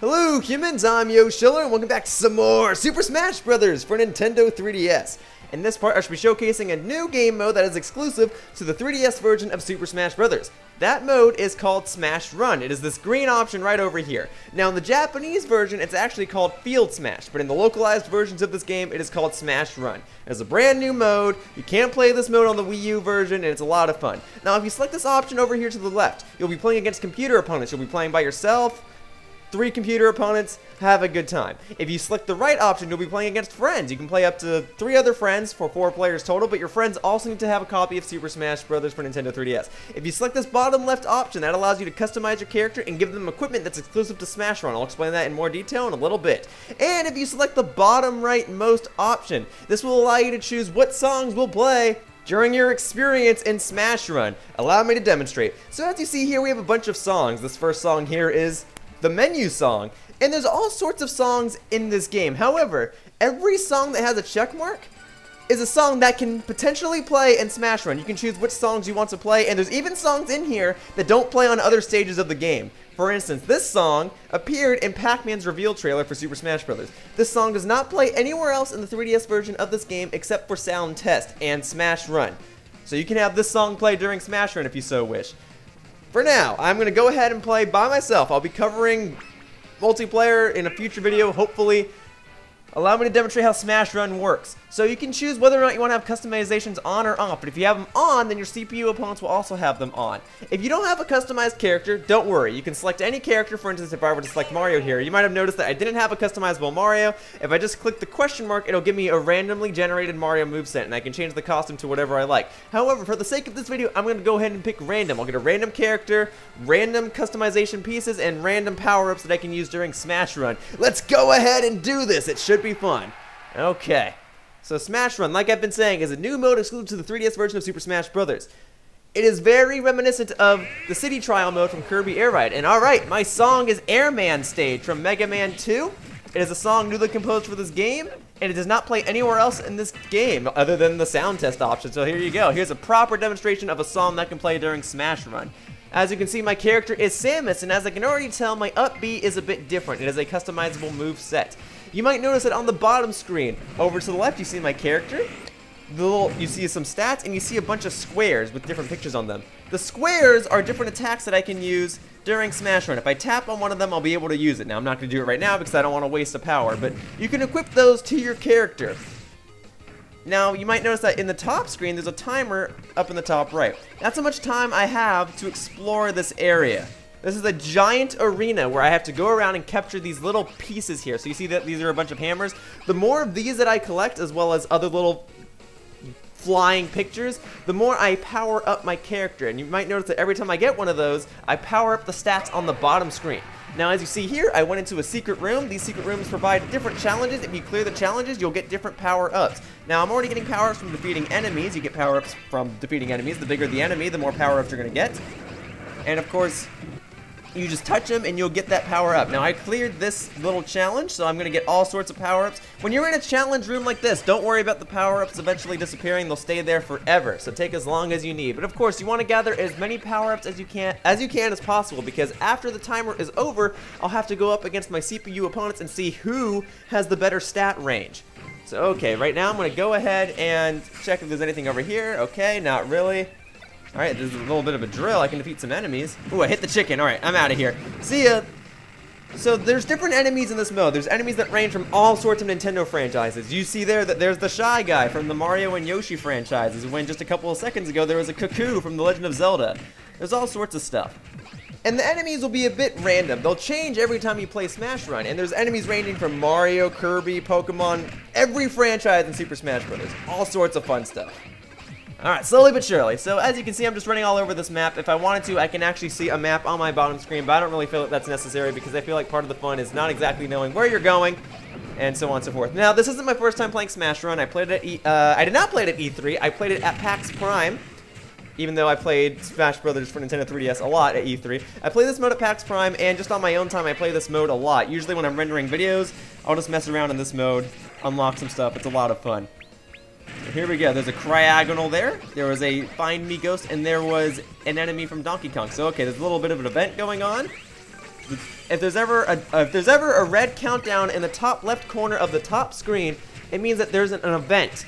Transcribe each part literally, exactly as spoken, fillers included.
Hello humans, I'm Yo Shiller and welcome back to some more Super Smash Brothers for Nintendo three D S. In this part I should be showcasing a new game mode that is exclusive to the three D S version of Super Smash Brothers. That mode is called Smash Run. It is this green option right over here. Now in the Japanese version it's actually called Field Smash, but in the localized versions of this game it is called Smash Run. It's a brand new mode. You can't play this mode on the Wii U version and it's a lot of fun. Now if you select this option over here to the left, you'll be playing against computer opponents. You'll be playing by yourself, three computer opponents, have a good time. If you select the right option, you'll be playing against friends. You can play up to three other friends for four players total, but your friends also need to have a copy of Super Smash Brothers for Nintendo three D S. If you select this bottom left option, that allows you to customize your character and give them equipment that's exclusive to Smash Run. I'll explain that in more detail in a little bit. And if you select the bottom right most option, this will allow you to choose what songs will play during your experience in Smash Run. Allow me to demonstrate. So as you see here, we have a bunch of songs. This first song here is the menu song, and there's all sorts of songs in this game. However, every song that has a check mark is a song that can potentially play in Smash Run. You can choose which songs you want to play, and there's even songs in here that don't play on other stages of the game. For instance, this song appeared in Pac-Man's reveal trailer for Super Smash Bros. This song does not play anywhere else in the three D S version of this game except for Sound Test and Smash Run. So you can have this song play during Smash Run if you so wish. For now, I'm going to go ahead and play by myself. I'll be covering multiplayer in a future video, hopefully. Allow me to demonstrate how Smash Run works. So you can choose whether or not you want to have customizations on or off, but if you have them on, then your C P U opponents will also have them on. If you don't have a customized character, don't worry. You can select any character. For instance, if I were to select Mario here, you might have noticed that I didn't have a customizable Mario. If I just click the question mark, it'll give me a randomly generated Mario moveset, and I can change the costume to whatever I like. However, for the sake of this video, I'm going to go ahead and pick random. I'll get a random character, random customization pieces, and random power-ups that I can use during Smash Run. Let's go ahead and do this. It should be fun. Okay, so Smash Run, like I've been saying, is a new mode exclusive to the three D S version of Super Smash Brothers. It is very reminiscent of the City Trial mode from Kirby Air Ride. And alright, my song is Airman Stage from Mega Man two. It is a song newly composed for this game, and it does not play anywhere else in this game other than the sound test option. So here you go. Here's a proper demonstration of a song that can play during Smash Run. As you can see, my character is Samus, and as I can already tell, my up B is a bit different. It is a customizable move set. You might notice that on the bottom screen, over to the left, you see my character. The little, you see some stats, and you see a bunch of squares with different pictures on them. The squares are different attacks that I can use during Smash Run. If I tap on one of them, I'll be able to use it. Now, I'm not going to do it right now because I don't want to waste the power, but you can equip those to your character. Now, you might notice that in the top screen, there's a timer up in the top right. That's how much time I have to explore this area. This is a giant arena where I have to go around and capture these little pieces here. So you see that these are a bunch of hammers. The more of these that I collect, as well as other little flying pictures, the more I power up my character. And you might notice that every time I get one of those, I power up the stats on the bottom screen. Now, as you see here, I went into a secret room. These secret rooms provide different challenges. If you clear the challenges, you'll get different power-ups. Now, I'm already getting power-ups from defeating enemies. You get power-ups from defeating enemies. The bigger the enemy, the more power-ups you're going to get. And, of course, you just touch them and you'll get that power up. Now I cleared this little challenge, so I'm going to get all sorts of power-ups. When you're in a challenge room like this, don't worry about the power-ups eventually disappearing. They'll stay there forever, so take as long as you need. But of course, you want to gather as many power-ups as you can as you can as possible, because after the timer is over, I'll have to go up against my C P U opponents and see who has the better stat range. So okay, right now I'm going to go ahead and check if there's anything over here. Okay, not really. Alright, this is a little bit of a drill. I can defeat some enemies. Ooh, I hit the chicken. Alright, I'm out of here. See ya! So there's different enemies in this mode. There's enemies that range from all sorts of Nintendo franchises. You see there that there's the Shy Guy from the Mario and Yoshi franchises, when just a couple of seconds ago there was a Cuckoo from The Legend of Zelda. There's all sorts of stuff. And the enemies will be a bit random. They'll change every time you play Smash Run. And there's enemies ranging from Mario, Kirby, Pokemon, every franchise in Super Smash Bros. All sorts of fun stuff. Alright, slowly but surely. So as you can see, I'm just running all over this map. If I wanted to, I can actually see a map on my bottom screen, but I don't really feel that that's necessary because I feel like part of the fun is not exactly knowing where you're going, and so on and so forth. Now, this isn't my first time playing Smash Run. I played it at E uh, I did not play it at E three. I played it at PAX Prime, even though I played Smash Brothers for Nintendo three D S a lot at E three. I play this mode at PAX Prime, and just on my own time, I play this mode a lot. Usually when I'm rendering videos, I'll just mess around in this mode, unlock some stuff. It's a lot of fun. Here we go. There's a Cryagonal there. There was a Find Me Ghost, and there was an enemy from Donkey Kong. So, okay, there's a little bit of an event going on. if there's ever a uh, if there's ever a red countdown in the top left corner of the top screen, it means that there's an, an event.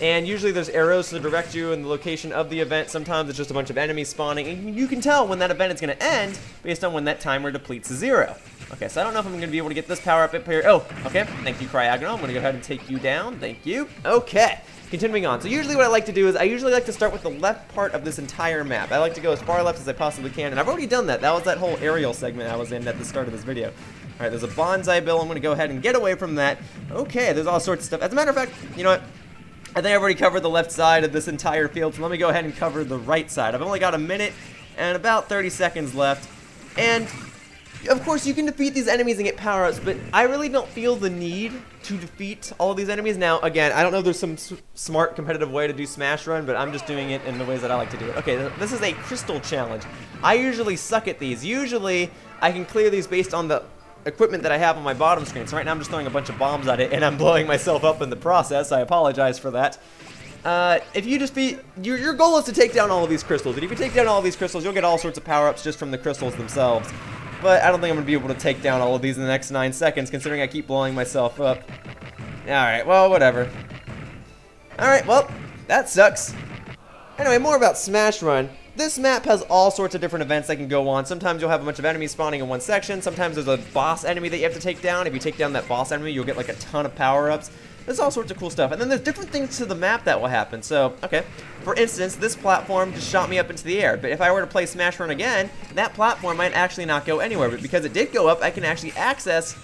And usually there's arrows to direct you in the location of the event. Sometimes it's just a bunch of enemies spawning, and you can tell when that event is going to end based on when that timer depletes to zero. Okay, so I don't know if I'm going to be able to get this power up up here. Oh, okay. Thank you, Cryagonal. I'm going to go ahead and take you down. Thank you. Okay. Continuing on. So usually what I like to do is I usually like to start with the left part of this entire map. I like to go as far left as I possibly can, and I've already done that. That was that whole aerial segment I was in at the start of this video. All right, there's a Bonsai Bill. I'm going to go ahead and get away from that. Okay, there's all sorts of stuff. As a matter of fact, you know what? I think I've already covered the left side of this entire field, so let me go ahead and cover the right side. I've only got a minute and about thirty seconds left, and of course you can defeat these enemies and get power-ups, but I really don't feel the need to defeat all of these enemies. Now, again, I don't know if there's some s smart competitive way to do Smash Run, but I'm just doing it in the ways that I like to do it. Okay, th this is a crystal challenge. I usually suck at these. Usually, I can clear these based on the equipment that I have on my bottom screen. So right now I'm just throwing a bunch of bombs at it and I'm blowing myself up in the process. I apologize for that. Uh, if you just be, your, your goal is to take down all of these crystals, and if you take down all of these crystals, you'll get all sorts of power-ups just from the crystals themselves. But I don't think I'm going to be able to take down all of these in the next nine seconds, considering I keep blowing myself up. Alright, well, whatever. Alright, well, that sucks. Anyway, more about Smash Run. This map has all sorts of different events that can go on. Sometimes you'll have a bunch of enemies spawning in one section. Sometimes there's a boss enemy that you have to take down. If you take down that boss enemy, you'll get like a ton of power-ups. There's all sorts of cool stuff. And then there's different things to the map that will happen. So, okay. For instance, this platform just shot me up into the air. But if I were to play Smash Run again, that platform might actually not go anywhere. But because it did go up, I can actually access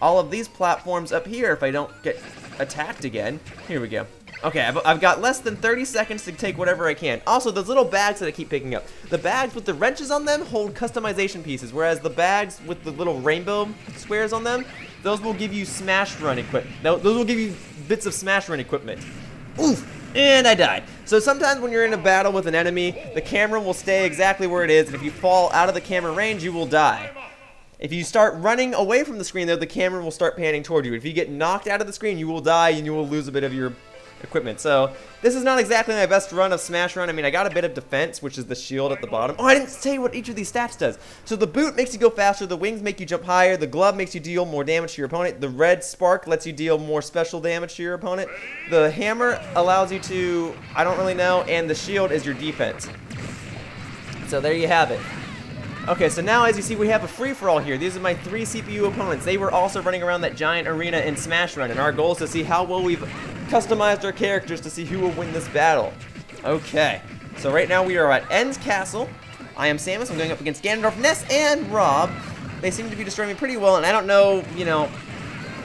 all of these platforms up here if I don't get attacked again. Here we go. Okay, I've, I've got less than thirty seconds to take whatever I can. Also, those little bags that I keep picking up. The bags with the wrenches on them hold customization pieces, whereas the bags with the little rainbow squares on them, those will give you Smash Run equipment. Those will give you bits of Smash Run equipment. Oof! And I died. So sometimes when you're in a battle with an enemy, the camera will stay exactly where it is, and if you fall out of the camera range, you will die. If you start running away from the screen, though, the camera will start panning toward you. If you get knocked out of the screen, you will die, and you will lose a bit of your equipment. So this is not exactly my best run of Smash Run. I mean, I got a bit of defense, which is the shield at the bottom. Oh, I didn't say what each of these stats does. So the boot makes you go faster, the wings make you jump higher, the glove makes you deal more damage to your opponent, the red spark lets you deal more special damage to your opponent, the hammer allows you to, I don't really know, and the shield is your defense. So there you have it. Okay, so now as you see, we have a free-for-all here. These are my three C P U opponents. They were also running around that giant arena in Smash Run, and our goal is to see how well we've customized our characters to see who will win this battle. Okay, so right now we are at End's Castle. I am Samus. I'm going up against Ganondorf, Ness, and Rob. They seem to be destroying me pretty well, and I don't know, you know,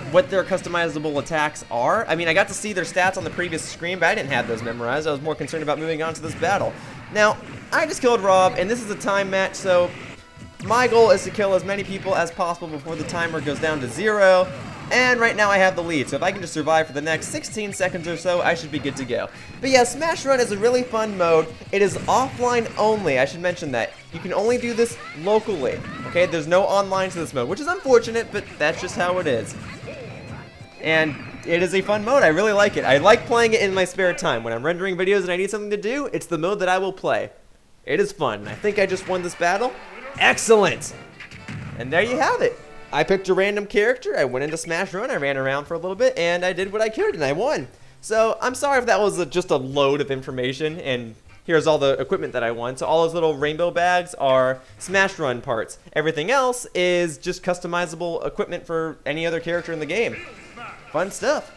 what their customizable attacks are. I mean, I got to see their stats on the previous screen, but I didn't have those memorized. I was more concerned about moving on to this battle. Now, I just killed Rob, and this is a time match, so my goal is to kill as many people as possible before the timer goes down to zero, and right now I have the lead, so if I can just survive for the next sixteen seconds or so, I should be good to go. But yeah, Smash Run is a really fun mode. It is offline only, I should mention that. You can only do this locally, okay? There's no online to this mode, which is unfortunate, but that's just how it is. And it is a fun mode. I really like it. I like playing it in my spare time. When I'm rendering videos and I need something to do, it's the mode that I will play. It is fun. I think I just won this battle. Excellent! And there you have it. I picked a random character, I went into Smash Run, I ran around for a little bit, and I did what I could, and I won. So, I'm sorry if that was a, just a load of information, and here's all the equipment that I won. So all those little rainbow bags are Smash Run parts. Everything else is just customizable equipment for any other character in the game. Fun stuff.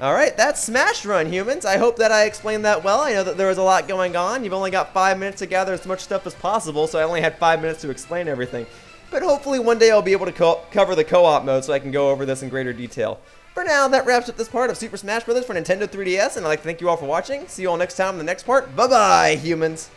Alright, that's Smash Run, humans. I hope that I explained that well. I know that there was a lot going on. You've only got five minutes to gather as much stuff as possible, so I only had five minutes to explain everything. But hopefully one day I'll be able to co cover the co-op mode so I can go over this in greater detail. For now, that wraps up this part of Super Smash Brothers for Nintendo three D S, and I'd like to thank you all for watching. See you all next time in the next part. Bye-bye, humans.